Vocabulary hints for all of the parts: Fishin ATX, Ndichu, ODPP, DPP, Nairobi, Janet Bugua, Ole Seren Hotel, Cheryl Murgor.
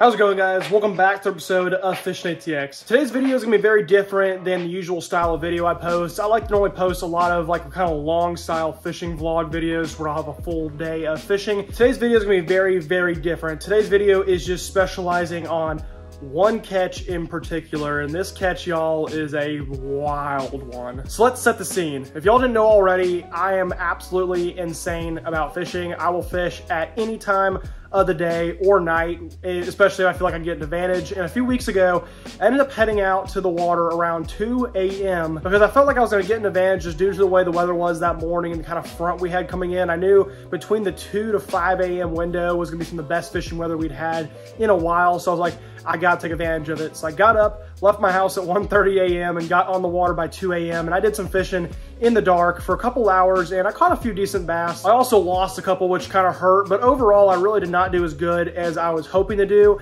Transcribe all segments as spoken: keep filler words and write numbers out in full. How's it going, guys? Welcome back to an episode of Fishin A T X. Today's video is gonna be very different than the usual style of video I post. I like to normally post a lot of like kind of long style fishing vlog videos where I'll have a full day of fishing. Today's video is gonna be very, very different. Today's video is just specializing on one catch in particular, and this catch, y'all, is a wild one. So let's set the scene. If y'all didn't know already, I am absolutely insane about fishing. I will fish at any time of the day or night, especially if I feel like I can get an advantage. And a few weeks ago, I ended up heading out to the water around two A M because I felt like I was gonna get an advantage just due to the way the weather was that morning and the kind of front we had coming in. I knew between the two to five A M window was gonna be some of the best fishing weather we'd had in a while. So I was like, I gotta take advantage of it. So I got up, left my house at one thirty A M and got on the water by two A M and I did some fishing in the dark for a couple hours and I caught a few decent bass. I also lost a couple, which kind of hurt, but overall I really did not do as good as I was hoping to do.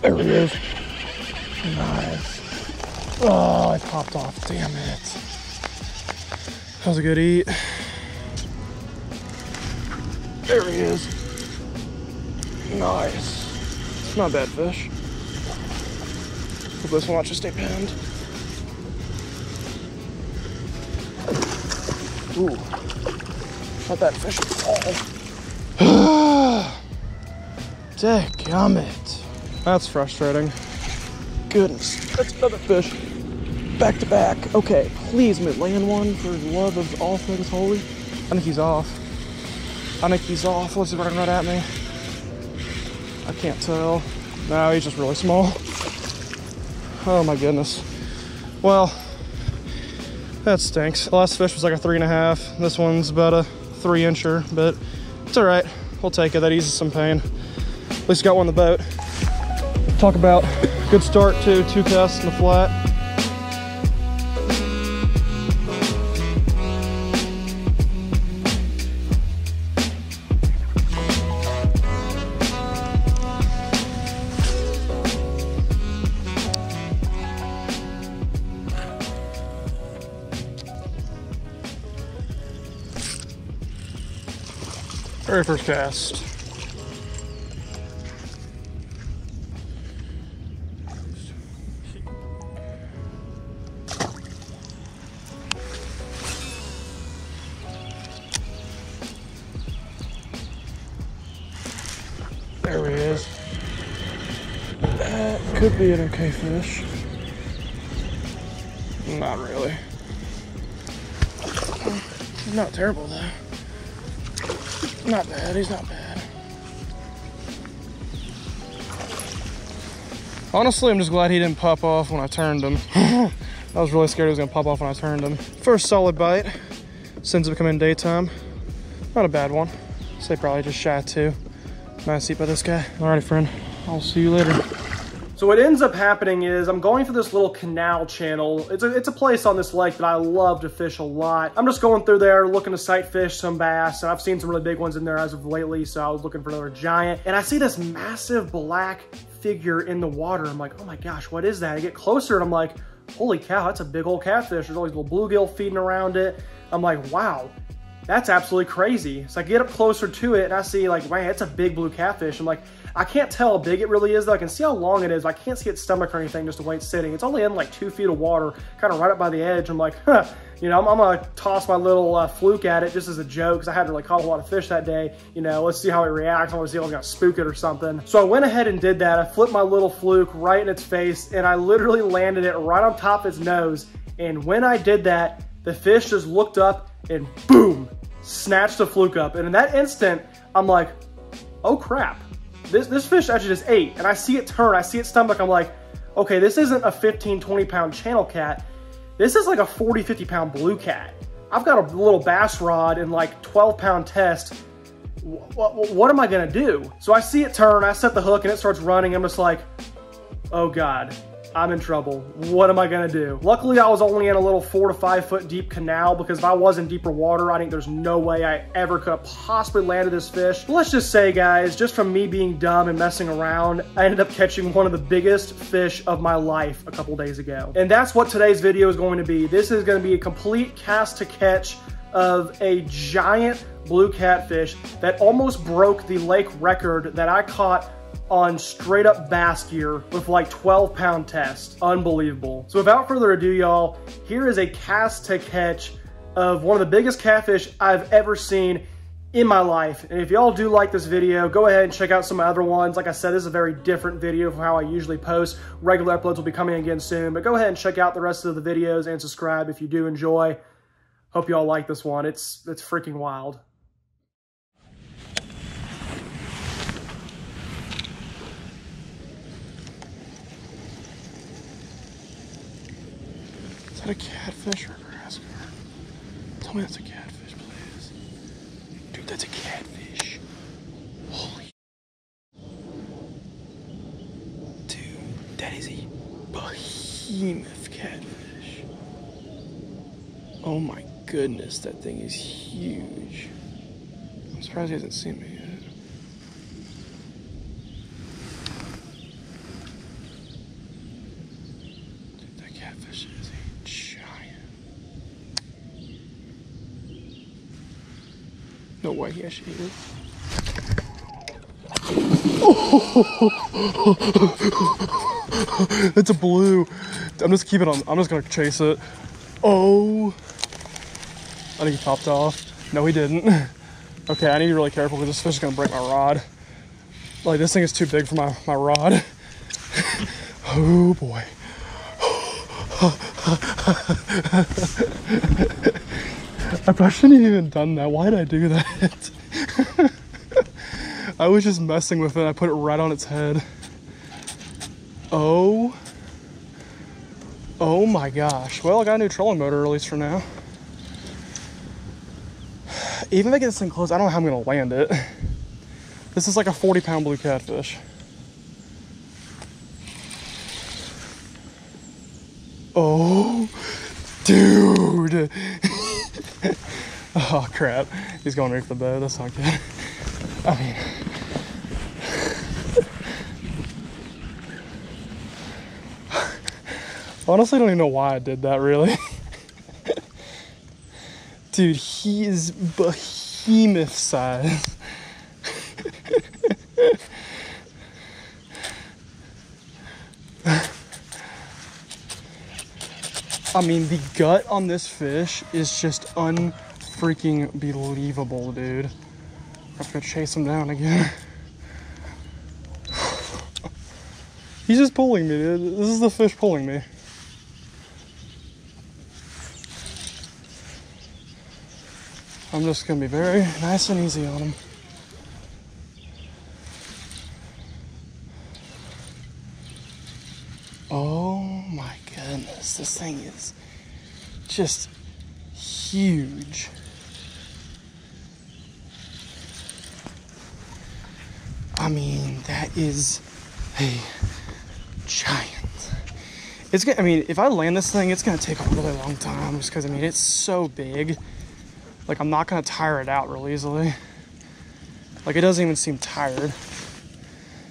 There it is. Nice. Oh, I popped off, damn it. That was a good eat. There he is. Nice. It's not a bad fish. Hope this one wants to stay pinned. Ooh. Not that fish at all. Dadgummit. That's frustrating. Goodness. That's another fish. Back to back. Okay, please land one for the love of all things holy. I think he's off. I think he's off. Let's see if I can run at me. I can't tell. No, he's just really small. Oh my goodness. Well, that stinks. The last fish was like a three and a half. This one's about a three incher, but it's all right. We'll take it. That eases some pain. At least got one in the boat. Talk about good start too. Two casts in the flat. Very first cast. There he is. That could be an okay fish. Not really. Not terrible though. Not bad, he's not bad. Honestly, I'm just glad he didn't pop off when I turned him. I was really scared he was gonna pop off when I turned him. First solid bite, since it becoming daytime. Not a bad one. Say probably just shy two. Nice eat by this guy. Alrighty, friend, I'll see you later. So what ends up happening is I'm going through this little canal channel. It's a, it's a place on this lake that I love to fish a lot. I'm just going through there looking to sight fish some bass, and I've seen some really big ones in there as of lately, so I was looking for another giant. And I see this massive black figure in the water. I'm like, oh my gosh, what is that? I get closer and I'm like, holy cow, that's a big old catfish. There's all these little bluegill feeding around it. I'm like, wow. That's absolutely crazy. So I get up closer to it and I see like, man, it's a big blue catfish. I'm like, I can't tell how big it really is though. I can see how long it is, but I can't see its stomach or anything just the way it's sitting. It's only in like two feet of water, kind of right up by the edge. I'm like, huh, you know, I'm, I'm gonna toss my little uh, fluke at it just as a joke because I hadn't really caught a lot of fish that day. You know, let's see how it reacts. I wanna see if I'm gonna spook it or something. So I went ahead and did that. I flipped my little fluke right in its face and I literally landed it right on top of its nose. And when I did that, the fish just looked up and boom, snatched the fluke up. And in that instant, I'm like, oh crap, this, this fish actually just ate. And I see it turn, I see its stomach. I'm like, okay, this isn't a fifteen, twenty pound channel cat. This is like a forty, fifty pound blue cat. I've got a little bass rod and like twelve pound test. What, what, what am I gonna do? So I see it turn, I set the hook and it starts running. I'm just like, oh God. I'm in trouble. What am I gonna do? Luckily, I was only in a little four to five foot deep canal because if I was in deeper water, I think there's no way I ever could have possibly landed this fish. But let's just say, guys, just from me being dumb and messing around, I ended up catching one of the biggest fish of my life a couple days ago. And that's what today's video is going to be. This is gonna be a complete cast to catch of a giant blue catfish that almost broke the lake record that I caught on straight up bass gear with like twelve pound test. Unbelievable. So without further ado, y'all, here is a cast to catch of one of the biggest catfish I've ever seen in my life. And if y'all do like this video, go ahead and check out some other ones. Like I said, this is a very different video from how I usually post. Regular uploads will be coming again soon, but go ahead and check out the rest of the videos and subscribe if you do enjoy. Hope y'all like this one. It's, it's freaking wild. Is that a catfish or a grass carp? Tell me that's a catfish, please. Dude, that's a catfish. Holy. Dude, that is a behemoth catfish. Oh my God. Goodness, that thing is huge. I'm surprised he hasn't seen me yet. Dude, that catfish is a giant. No way he actually is. Oh, it's a blue. I'm just keeping on. I'm just gonna chase it. Oh. I think he popped off. No, he didn't. Okay, I need to be really careful because this fish is gonna break my rod. Like, this thing is too big for my, my rod. Oh boy. I probably shouldn't have even done that. Why did I do that? I was just messing with it. I put it right on its head. Oh. Oh my gosh. Well, I got a new trolling motor, at least for now. Even if I get this thing close, I don't know how I'm gonna land it. This is like a forty pound blue catfish. Oh, dude. Oh crap, he's going underneath the boat, that's not good. I mean. I honestly don't even know why I did that, really. Dude, he is behemoth size. I mean, the gut on this fish is just unfreaking believable, dude. I'm gonna chase him down again. He's just pulling me, dude. This is the fish pulling me. I'm just gonna be very nice and easy on him. Oh my goodness, this thing is just huge. I mean, that is a giant. It's gonna, I mean, if I land this thing, it's gonna take a really long time just because, I mean, it's so big. Like, I'm not gonna tire it out real easily. Like, it doesn't even seem tired.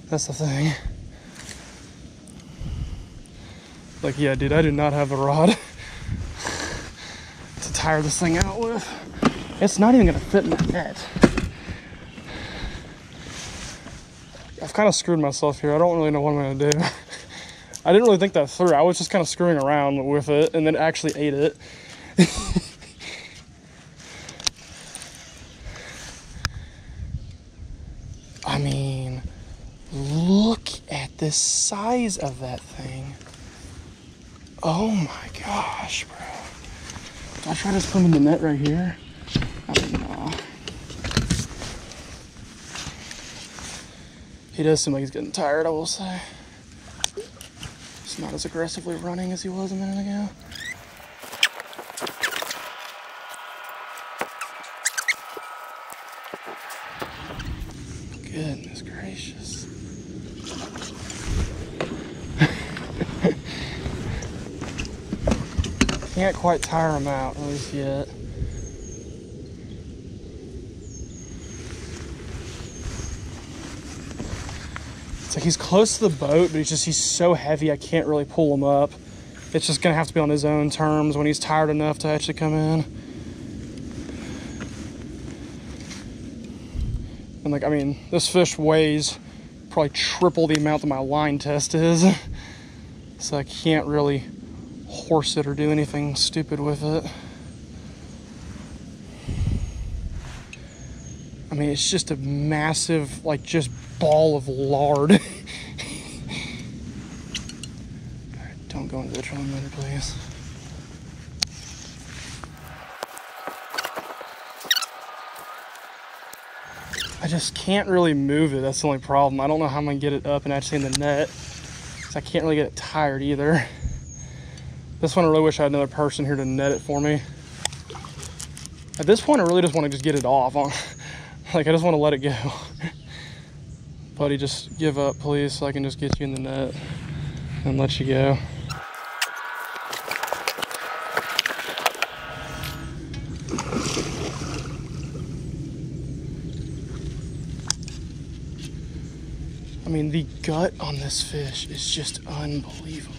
That's the thing. Like, yeah, dude, I do not have the rod to tire this thing out with. It's not even gonna fit in the net. I've kind of screwed myself here. I don't really know what I'm gonna do. I didn't really think that through. I was just kind of screwing around with it and then actually ate it. I mean, look at the size of that thing. Oh my gosh, bro. Did I try to swim in the net right here? I don't know. He does seem like he's getting tired, I will say. He's not as aggressively running as he was a minute ago. Goodness gracious. Can't quite tire him out, at least yet. It's like he's close to the boat, but he's just, he's so heavy, I can't really pull him up. It's just gonna have to be on his own terms when he's tired enough to actually come in. And like, I mean, this fish weighs probably triple the amount that my line test is. So I can't really horse it or do anything stupid with it. I mean, it's just a massive, like, just ball of lard. All right, don't go into the trolling motor, please. I just can't really move it. That's the only problem. I don't know how I'm gonna get it up and actually in the net. So I can't really get it tired either. This one, I really wish I had another person here to net it for me. At this point, I really just want to just get it off. Like, I just want to let it go. Buddy, just give up, please, so I can just get you in the net and let you go. I mean, the gut on this fish is just unbelievable.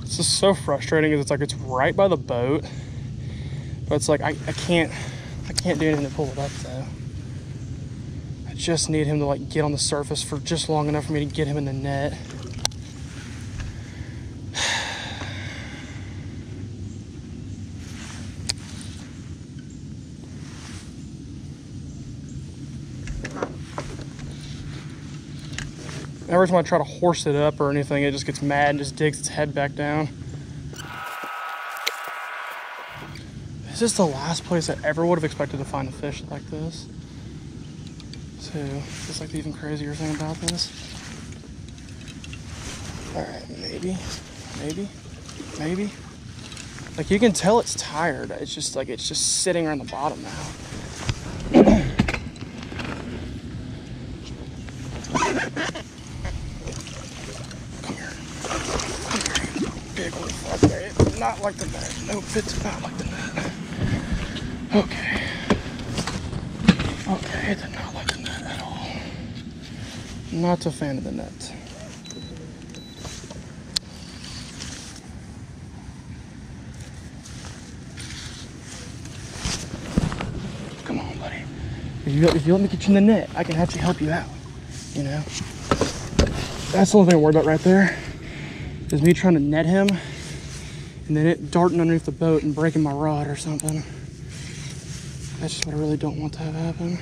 This is so frustrating because it's like it's right by the boat, but it's like I, I can't I can't do anything to pull it up though. I just need him to like get on the surface for just long enough for me to get him in the net. Every time I try to horse it up or anything, it just gets mad and just digs its head back down. This is the last place I ever would have expected to find a fish like this. So, this is like the even crazier thing about this. All right, maybe, maybe, maybe. Like you can tell it's tired. It's just like, it's just sitting around the bottom now. Not like the net. Nope, it's not like the net. Okay. Okay, it did not like the net at all. Not a fan of the net. Come on, buddy. If you, if you let me get you in the net, I can actually help you out. You know? That's the only thing I worry about right there, is me trying to net him and then it darting underneath the boat and breaking my rod or something. That's just what I really don't want to have happen.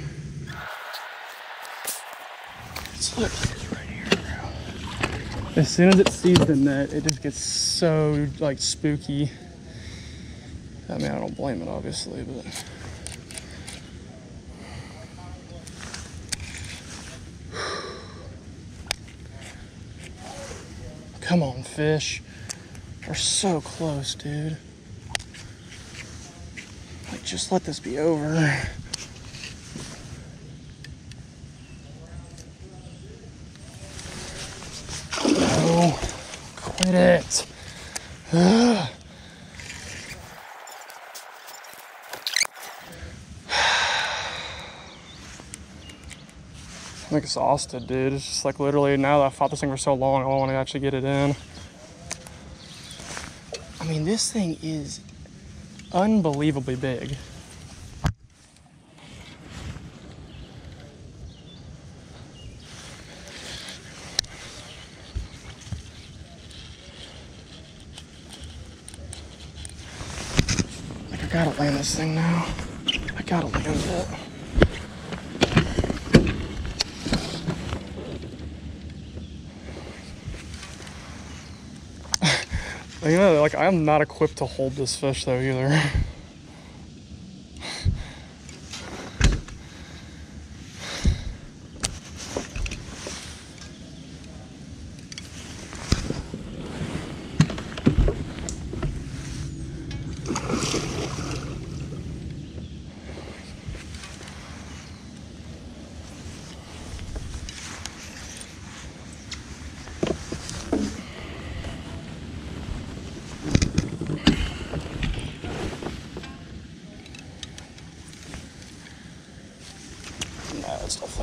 It's literally right here, bro. As soon as it sees the net, it just gets so, like, spooky. I mean, I don't blame it, obviously, but... Come on, fish. We're so close, dude. Like, just let this be over. No, quit it. Ugh. I'm exhausted, dude. It's just like literally now that I fought this thing for so long, I don't want to actually get it in. I mean, this thing is unbelievably big. Like, I gotta land this thing now. I gotta land it. You know, like, I'm not equipped to hold this fish, though, either.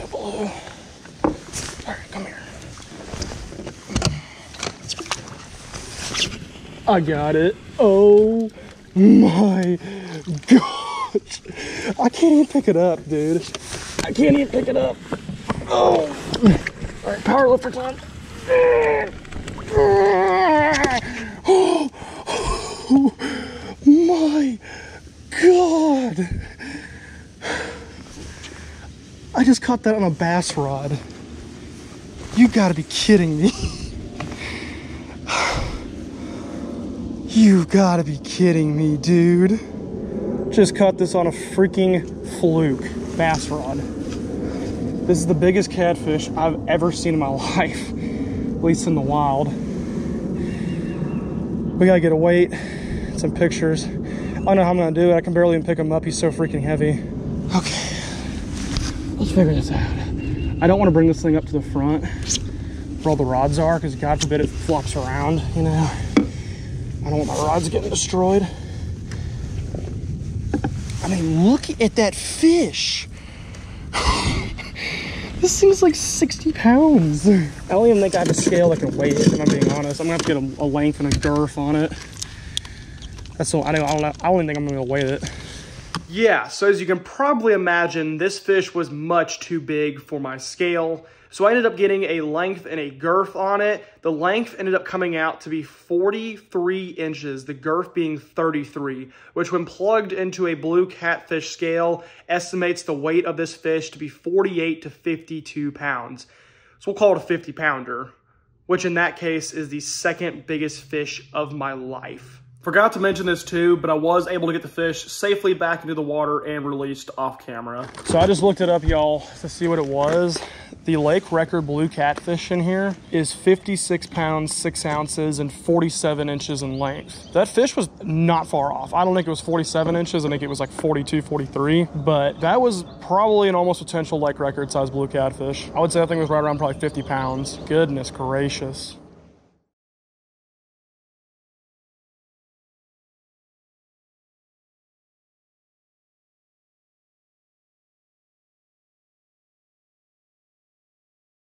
All right, come here. I got it. Oh my gosh. I can't even pick it up, dude. I can't even pick it up. Oh. All right, power lift for time. Oh, oh my God. I just caught that on a bass rod. You gotta be kidding me. You gotta be kidding me, dude. Just caught this on a freaking fluke bass rod. This is the biggest catfish I've ever seen in my life, at least in the wild. We gotta get a weight, some pictures. I don't know how I'm gonna do it. I can barely even pick him up. He's so freaking heavy. Okay, let's figure this out. I don't wanna bring this thing up to the front where all the rods are, because God forbid it flops around, you know? I don't want my rods getting destroyed. I mean, look at that fish. This thing's like sixty pounds. I don't even think I have a scale that can weigh it, if I'm being honest. I'm gonna have to get a, a length and a girth on it. That's all, I don't, I don't, I don't even think I'm gonna weigh it. Yeah, so as you can probably imagine, this fish was much too big for my scale. So I ended up getting a length and a girth on it. The length ended up coming out to be forty-three inches, the girth being thirty-three, which when plugged into a blue catfish scale, estimates the weight of this fish to be forty-eight to fifty-two pounds. So we'll call it a fifty pounder, which in that case is the second biggest fish of my life. Forgot to mention this too, but I was able to get the fish safely back into the water and released off camera. So I just looked it up, y'all, to see what it was. The lake record blue catfish in here is fifty-six pounds, six ounces, and forty-seven inches in length. That fish was not far off. I don't think it was forty-seven inches. I think it was like forty-two, forty-three, but that was probably an almost potential lake record size blue catfish. I would say that thing was right around probably fifty pounds. Goodness gracious.